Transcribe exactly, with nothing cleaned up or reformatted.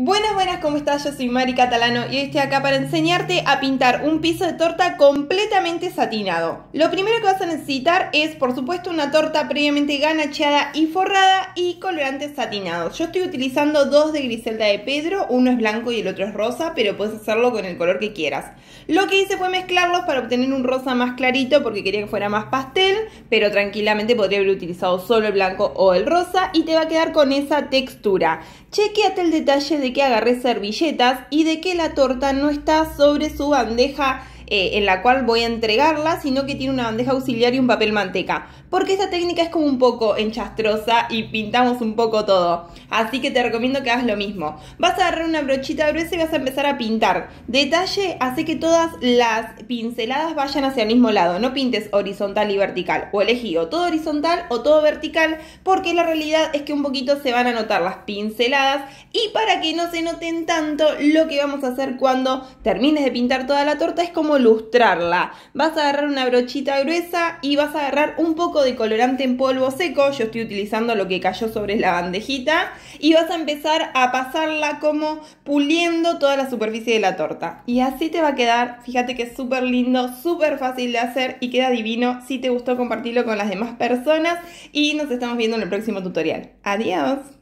Buenas, buenas, ¿cómo estás? Yo soy Mari Catalano y hoy estoy acá para enseñarte a pintar un piso de torta completamente satinado. Lo primero que vas a necesitar es, por supuesto, una torta previamente ganacheada y forrada y colorantes satinados. Yo estoy utilizando dos de Griselda de Pedro, uno es blanco y el otro es rosa, pero puedes hacerlo con el color que quieras. Lo que hice fue mezclarlos para obtener un rosa más clarito porque quería que fuera más pastel, pero tranquilamente podría haber utilizado solo el blanco o el rosa y te va a quedar con esa textura. Chequéate el detalle de que agarré servilletas y de que la torta no está sobre su bandeja eh, en la cual voy a entregarla, sino que tiene una bandeja auxiliar y un papel manteca, porque esta técnica es como un poco enchastrosa y pintamos un poco todo, así que te recomiendo que hagas lo mismo. Vas a agarrar una brochita gruesa y vas a empezar a pintar. Detalle, hace que todas las pinceladas vayan hacia el mismo lado, no pintes horizontal y vertical, o elegí o todo horizontal o todo vertical, porque la realidad es que un poquito se van a notar las pinceladas, y para que no se noten tanto, lo que vamos a hacer cuando termines de pintar toda la torta es como lustrarla. Vas a agarrar una brochita gruesa y vas a agarrar un poco de colorante en polvo seco. Yo estoy utilizando lo que cayó sobre la bandejita y vas a empezar a pasarla como puliendo toda la superficie de la torta, y así te va a quedar. Fíjate que es súper lindo, súper fácil de hacer y queda divino. Si te gustó, compartirlo con las demás personas y nos estamos viendo en el próximo tutorial. Adiós.